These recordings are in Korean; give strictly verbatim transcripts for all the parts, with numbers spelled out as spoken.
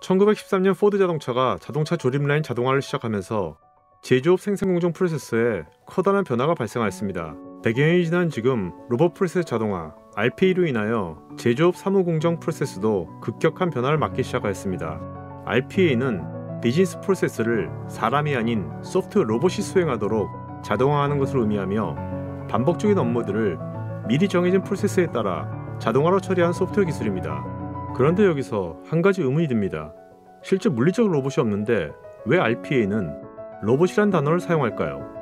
천구백십삼 년 포드 자동차가 자동차 조립라인 자동화를 시작하면서 제조업 생산공정 프로세스에 커다란 변화가 발생하였습니다. 백여 년이 지난 지금 로봇 프로세스 자동화, 알피에이로 인하여 제조업 사무공정 프로세스도 급격한 변화를 맞기 시작하였습니다. 알피에이는 비즈니스 프로세스를 사람이 아닌 소프트 로봇이 수행하도록 자동화하는 것을 의미하며, 반복적인 업무들을 미리 정해진 프로세스에 따라 자동화로 처리한 소프트웨어 기술입니다. 그런데 여기서 한 가지 의문이 듭니다. 실제 물리적 로봇이 없는데 왜 알피에이는 로봇이란 단어를 사용할까요?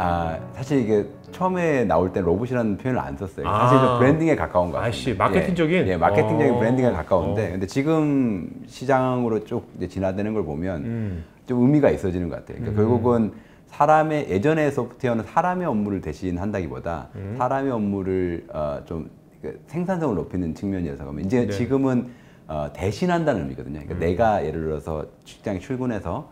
아, 사실 이게 처음에 나올 때 로봇이라는 표현을 안 썼어요. 아, 사실 좀 브랜딩에 가까운 것 같아요. 아이씨, 마케팅적인? 예, 예, 마케팅적인 어, 브랜딩에 가까운데 어. 근데 지금 시장으로 쭉 이제 진화되는 걸 보면 음. 좀 의미가 있어지는 것 같아요. 그러니까 음. 결국은 사람의, 예전의 소프트웨어는 사람의 업무를 대신한다기보다 음. 사람의 업무를 어, 좀 생산성을 높이는 측면이라서 그러면 이제 네. 지금은 어, 대신한다는 의미거든요. 그러니까 음. 내가 예를 들어서 직장에 출근해서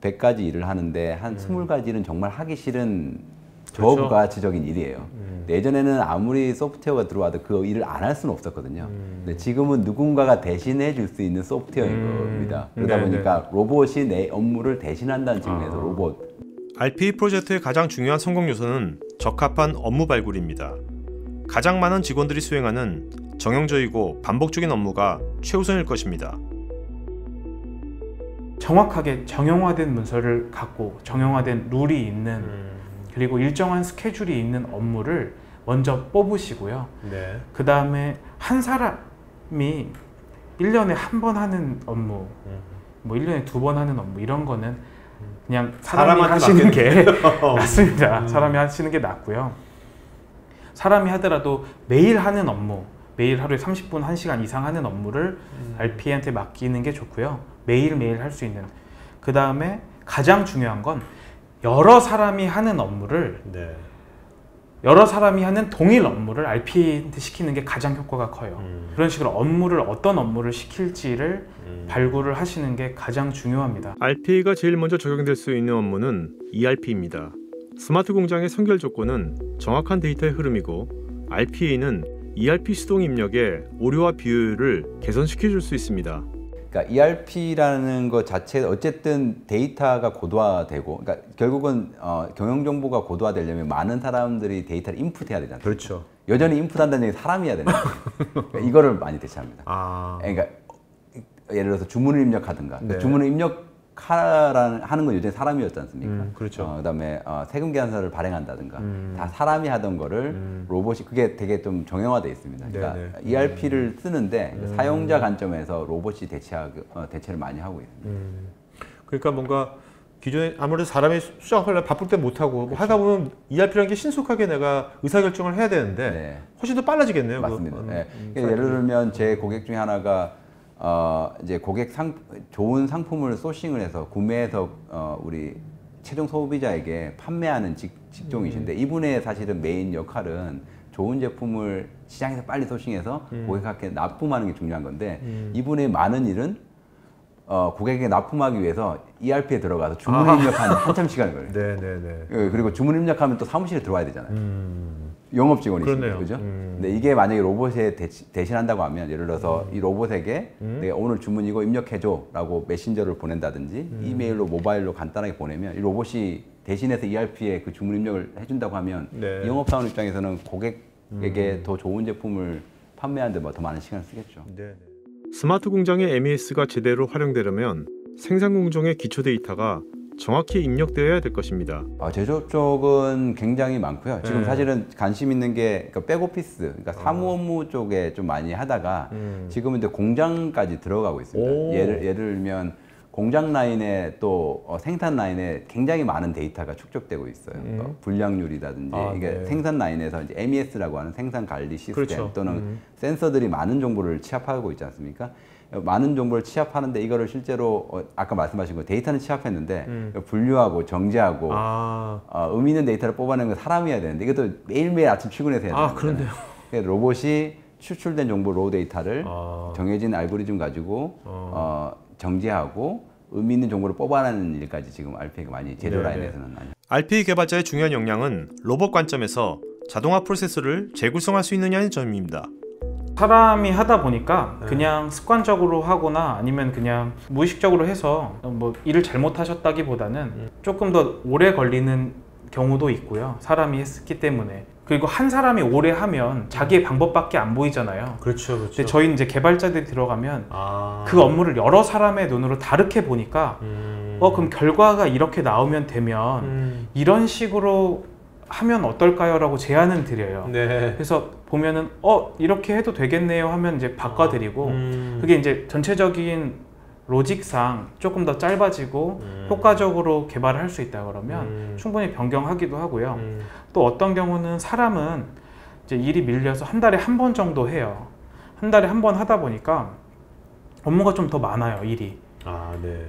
백 가지 일을 하는데 한 음. 이십 가지는 정말 하기 싫은 저부가치적인 일이에요. 음. 예전에는 아무리 소프트웨어가 들어와도 그 일을 안 할 수는 없었거든요. 음. 근데 지금은 누군가가 대신해 줄 수 있는 소프트웨어인 음. 겁니다. 그러다 네네. 보니까 로봇이 내 업무를 대신한다는 측면에서 아. 로봇. 알피에이 프로젝트의 가장 중요한 성공 요소는 적합한 업무 발굴입니다. 가장 많은 직원들이 수행하는 정형적이고 반복적인 업무가 최우선일 것입니다. 정확하게 정형화된 문서를 갖고 정형화된 룰이 있는 음. 그리고 일정한 스케줄이 있는 업무를 먼저 뽑으시고요. 네. 그 다음에 한 사람이 일 년에 한 번 하는 업무, 음. 뭐 일 년에 두 번 하는 업무 이런 거는 그냥 사람이 하시는 게 낫습니다. 음. 사람이 하시는 게 낫고요. 사람이 하더라도 매일 하는 업무, 매일 하루에 삼십 분, 한 시간 이상 하는 업무를 음. 알피에이한테 맡기는 게 좋고요. 매일매일 할 수 있는. 그 다음에 가장 중요한 건 여러 사람이 하는 업무를 네. 여러 사람이 하는 동일 업무를 알피에이한테 시키는 게 가장 효과가 커요. 음. 그런 식으로 업무를, 어떤 업무를 시킬지를 음. 발굴을 하시는 게 가장 중요합니다. 알피에이가 제일 먼저 적용될 수 있는 업무는 이알피입니다. 스마트 공장의 선결 조건은 정확한 데이터의 흐름이고, 알피에이는 이알피 수동 입력의 오류와 비효율을 개선시켜줄 수 있습니다. 그러니까 이알피라는 것 자체 어쨌든 데이터가 고도화되고, 그러니까 결국은 어, 경영정보가 고도화되려면 많은 사람들이 데이터를 인풋해야 되잖아요. 그렇죠. 여전히 인풋한다는 얘기 사람이어야 되는 거예요. 그러니까 이거를 많이 대체합니다. 아... 그러니까 예를 들어서 주문을 입력하든가, 네. 그러니까 주문을 입력하는 건 여전히 사람이었지 않습니까? 음, 그렇죠. 어, 그다음에 어, 세금 계산서를 발행한다든가 음. 다 사람이 하던 거를 음. 로봇이, 그게 되게 좀 정형화되어 있습니다. 그러니까 네네. 이알피를 쓰는데 음. 사용자 관점에서 로봇이 대체하고, 어, 대체를 많이 하고 있습니다. 음. 그러니까 뭔가 기존에 아무래도 사람이 수정하려면 바쁠 때 못하고 뭐 하다 보면 이알피라는 게 신속하게 내가 의사결정을 해야 되는데 네. 훨씬 더 빨라지겠네요. 맞습니다. 음, 네. 음, 그러니까 예를 들면 제 고객 중에 하나가 어 이제 고객 상 좋은 상품을 소싱을 해서 구매해서 어 우리 최종 소비자에게 판매하는 직, 직종이신데 음. 이분의 사실은 메인 역할은 좋은 제품을 시장에서 빨리 소싱해서 음. 고객한테 납품하는 게 중요한 건데 음. 이분의 많은 일은 어 고객에게 납품하기 위해서 이알피에 들어가서 주문 입력하는 한참 시간이 걸려요. 네네네. 그리고 주문 입력하면 또 사무실에 들어와야 되잖아요. 음. 영업 직원이시죠, 그죠? 음. 근데 이게 만약에 로봇에 대치, 대신한다고 하면, 예를 들어서 음. 이 로봇에게 음. 내가 오늘 주문이고 입력해줘라고 메신저를 보낸다든지 음. 이메일로, 모바일로 간단하게 보내면 이 로봇이 대신해서 이알피에 그 주문 입력을 해준다고 하면 네. 영업사원 입장에서는 고객에게 음. 더 좋은 제품을 판매하는데 더 많은 시간을 쓰겠죠. 네. 스마트 공장의 엠이에스가 제대로 활용되려면 생산 공정의 기초 데이터가 정확히 입력되어야 될 것입니다. 아, 제조업 쪽은 굉장히 많고요. 지금 네. 사실은 관심 있는 게 그러니까 백오피스, 그러니까 사무 업무 쪽에 좀 많이 하다가 음. 지금은 이제 공장까지 들어가고 있습니다. 예를, 예를 들면 공장 라인에 또 어, 생산 라인에 굉장히 많은 데이터가 축적되고 있어요. 음. 그러니까 불량률이라든지 아, 이게 네. 생산 라인에서 이제 엠이에스라고 하는 생산 관리 시스템 그렇죠. 또는 음. 센서들이 많은 정보를 취합하고 있지 않습니까? 많은 정보를 취합하는데 이거를 실제로 어, 아까 말씀하신 거 데이터는 취합했는데 음. 분류하고 정제하고 아. 어, 의미 있는 데이터를 뽑아내는 건 사람이 해야 되는데 이것도 매일매일 아침 출근해서 해야 돼요. 아, 그런데요. 로봇이 추출된 정보 로우 데이터를 아. 정해진 알고리즘 가지고 아. 어, 정제하고 의미 있는 정보를 뽑아내는 일까지 지금 알피에이가 많이 제조 라인에서는 많이. 알피에이 개발자의 중요한 역량은 로봇 관점에서 자동화 프로세스를 재구성할 수 있느냐는 점입니다. 사람이 하다 보니까 그냥 습관적으로 하거나 아니면 그냥 무의식적으로 해서 뭐 일을 잘못하셨다기보다는 조금 더 오래 걸리는 경우도 있고요. 사람이 했기 때문에. 그리고 한 사람이 오래 하면 자기의 방법밖에 안 보이잖아요. 그렇죠, 그렇죠. 근데 저희 이제 개발자들이 들어가면 아... 그 업무를 여러 사람의 눈으로 다르게 보니까 음... 어 그럼 결과가 이렇게 나오면 되면 음... 이런 식으로 하면 어떨까요? 라고 제안을 드려요. 네. 그래서 보면은 어 이렇게 해도 되겠네요 하면 이제 바꿔드리고 아... 음... 그게 이제 전체적인 로직상 조금 더 짧아지고 음. 효과적으로 개발을 할 수 있다 그러면 음. 충분히 변경하기도 하고요. 음. 또 어떤 경우는 사람은 이제 일이 밀려서 한 달에 한 번 정도 해요. 한 달에 한 번 하다 보니까 업무가 좀 더 많아요, 일이. 아, 네.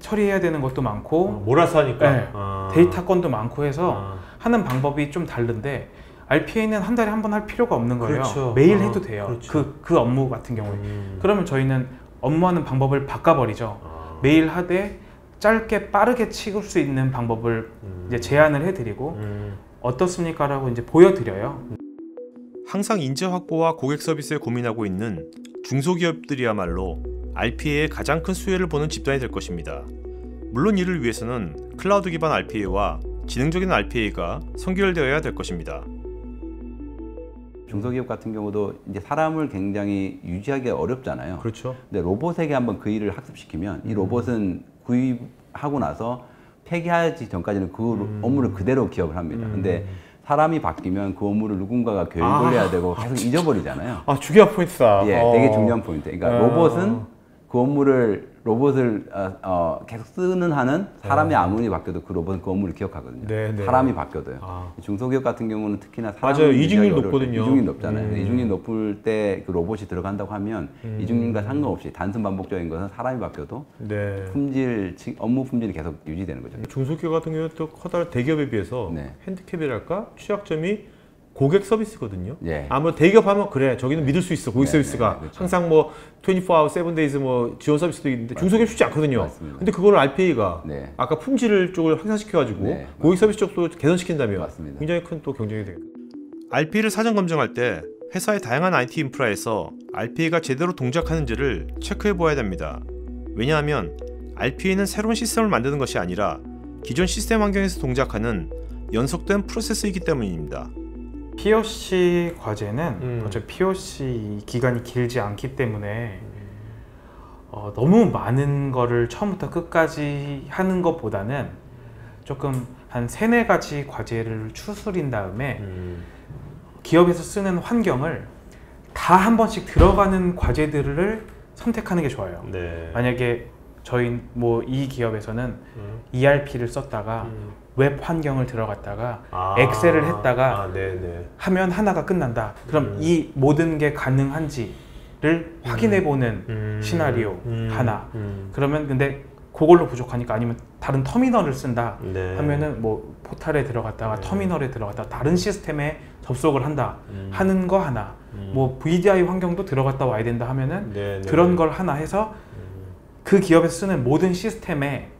처리해야 되는 것도 많고 어, 몰아서 하니까 네, 아. 데이터 건도 많고 해서 아. 하는 방법이 좀 다른데 알피에이는 한 달에 한 번 할 필요가 없는 거예요. 그렇죠. 매일 아. 해도 돼요. 그렇죠. 그, 그 업무 같은 경우에. 음. 그러면 저희는 업무하는 방법을 바꿔버리죠. 아. 매일 하되 짧게 빠르게 치울 수 있는 방법을 음. 이제 제안을 해드리고 음. 어떻습니까? 라고 이제 보여드려요. 항상 인재 확보와 고객 서비스에 고민하고 있는 중소기업들이야말로 알피에이의 가장 큰 수혜를 보는 집단이 될 것입니다. 물론 이를 위해서는 클라우드 기반 알피에이와 지능적인 알피에이가 선결되어야 될 것입니다. 중소기업 같은 경우도 이제 사람을 굉장히 유지하기 어렵잖아요. 그렇죠. 근데 로봇에게 한번 그 일을 학습시키면 음. 이 로봇은 구입하고 나서 폐기하기 전까지는 그 음. 업무를 그대로 기억을 합니다. 음. 근데 사람이 바뀌면 그 업무를 누군가가 교육을 아. 해야 되고 계속 아, 잊어버리잖아요. 아, 중요한 포인트다. 예, 어. 되게 중요한 포인트. 그러니까 어. 로봇은 그 업무를 로봇을 어, 어, 계속 쓰는 하는 사람이 어. 아무리 바뀌어도 그 로봇은 그 업무를 기억하거든요. 네네. 사람이 바뀌어도요. 아. 중소기업 같은 경우는 특히나 사람이 맞아요. 이중률 높거든요. 이중률 높잖아요. 음. 이중률 높을 때 그 로봇이 들어간다고 하면 음. 이중률과 상관없이 단순 반복적인 것은 사람이 바뀌어도 네. 품질, 업무 품질이 계속 유지되는 거죠. 중소기업 같은 경우는 또 커다란 대기업에 비해서 네. 핸디캡이랄까 취약점이 고객 서비스거든요. 예. 아무래도 대기업하면 그래 저기는 믿을 수 있어 고객 네, 서비스가 네, 그렇죠. 항상 뭐 이십사 시간 칠 데이즈 뭐 지원 서비스도 있는데 맞습니다. 중소기업 쉽지 않거든요. 맞습니다. 근데 그걸 알피에이가 네. 아까 품질 쪽을 향상시켜가지고 네, 고객 서비스 쪽도 개선시킨다면 맞습니다. 굉장히 큰 또 경쟁이 되겠죠. 알피에이를 사전 검증할 때 회사의 다양한 아이티 인프라에서 알피에이가 제대로 동작하는지를 체크해 보아야 됩니다. 왜냐하면 알피에이는 새로운 시스템을 만드는 것이 아니라 기존 시스템 환경에서 동작하는 연속된 프로세스이기 때문입니다. 피오씨 과제는 음. 먼저 피오씨 기간이 길지 않기 때문에 음. 어, 너무 많은 거를 처음부터 끝까지 하는 것보다는 조금 한 세네 가지 과제를 추스린 다음에 음. 기업에서 쓰는 환경을 다 한 번씩 들어가는 과제들을 선택하는 게 좋아요. 네. 만약에 저희 뭐 이 기업에서는 음. 이알피를 썼다가 음. 웹 환경을 들어갔다가 아, 엑셀을 했다가 아, 하면 하나가 끝난다. 그럼 음. 이 모든 게 가능한지를 음. 확인해보는 음. 시나리오 음. 하나. 음. 그러면 근데 그걸로 부족하니까 아니면 다른 터미널을 쓴다 네. 하면은 뭐 포탈에 들어갔다가 네. 터미널에 들어갔다가 다른 시스템에 접속을 한다 음. 하는 거 하나. 음. 뭐 브이디아이 환경도 들어갔다 와야 된다 하면은 네. 그런 걸 하나 해서 음. 그 기업에서 쓰는 모든 시스템에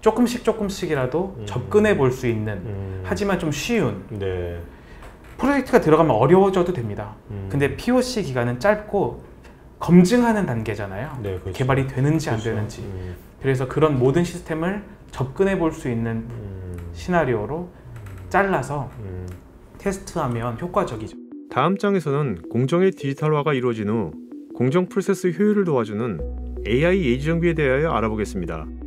조금씩 조금씩이라도 음. 접근해 볼 수 있는 음. 하지만 좀 쉬운 네. 프로젝트가 들어가면 어려워져도 됩니다. 음. 근데 피오씨 기간은 짧고 검증하는 단계잖아요. 네, 그렇죠. 개발이 되는지 그렇죠. 안 되는지 음. 그래서 그런 모든 시스템을 접근해 볼 수 있는 음. 시나리오로 잘라서 음. 테스트하면 효과적이죠. 다음 장에서는 공정의 디지털화가 이루어진 후 공정 프로세스 효율을 도와주는 에이아이 예지정비에 대하여 알아보겠습니다.